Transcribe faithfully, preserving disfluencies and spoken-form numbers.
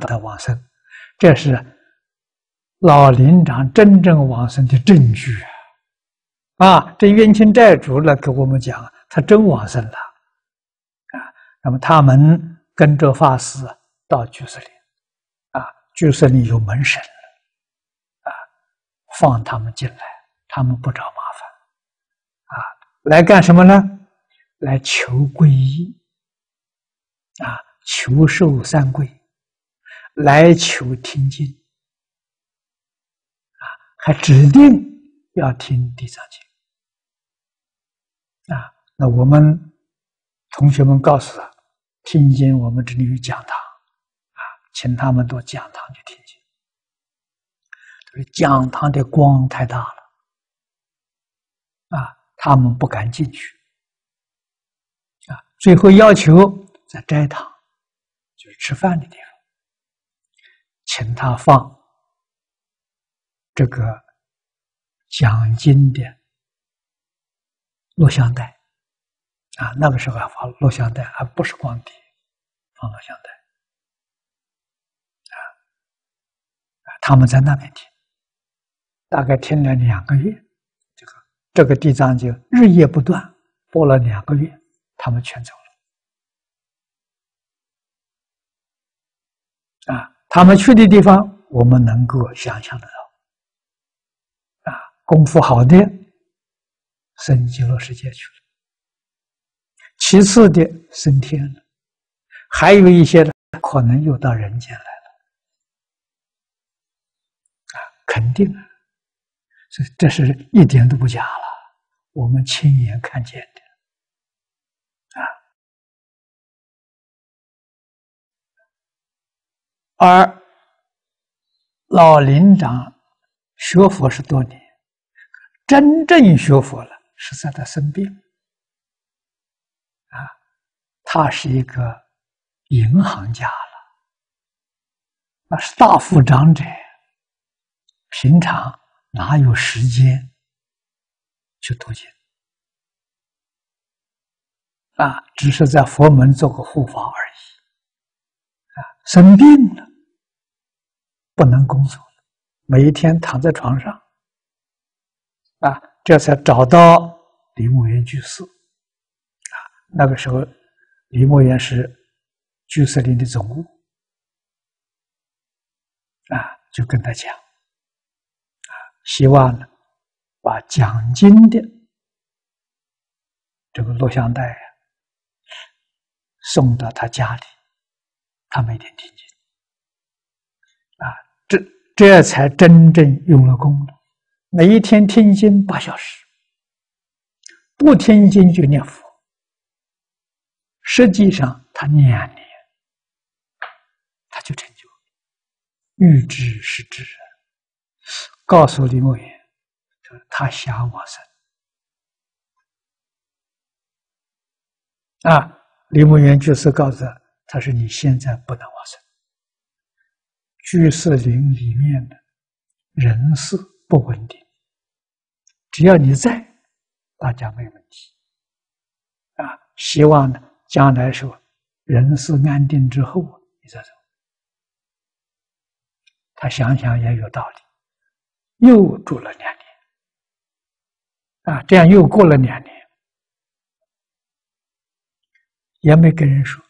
把它往生，这是老林长真正往生的证据啊！这冤亲债主来给我们讲，他真往生了啊！那么他们跟着法师到居士林啊，居士林有门神啊，放他们进来，他们不找麻烦啊，来干什么呢？来求皈依啊，求受三皈，来求听经啊，还指定要听《地藏经》啊。那我们同学们告诉他，听经我们这里有讲堂啊，请他们到讲堂去听经。就是讲堂的光太大了啊，他们不敢进去啊。最后要求在斋堂，就是吃饭的地方，请他放这个讲经的录像带啊，那个时候还放录像带，还不是光碟，放录像带啊。他们在那边听，大概听了两个月，这个这个地藏经日夜不断播了两个月，他们全走了啊。他们去的地方，我们能够想象得到。功夫好的升极乐世界去了，其次的升天了，还有一些可能又到人间来了啊，肯定啊，这这是一点都不假了，我们亲眼看见的啊。而老林长学佛十多年，真正学佛了，是在他生病啊，他是一个银行家了，那是大富长者，平常哪有时间去读经啊？只是在佛门做个护法而已啊。生病了，不能工作，每一天躺在床上。啊，这才找到李木源居士啊。那个时候，李木源是居士林的总务啊，就跟他讲啊，希望呢把讲经的这个录像带啊送到他家里，他每天听经啊，这这才真正用了功了。每一天听经八小时，不听经就念佛。实际上，他念啊念，他就成就，欲知是知。告诉李木源，他想往生啊。李木源居士告诉他，他说：“你现在不能往生，居士林里面的人事。”不稳定，只要你在，大家没问题啊。希望呢，将来说人事安定之后，你再走。他想想也有道理，又住了两年啊，这样又过了两年，也没跟人说，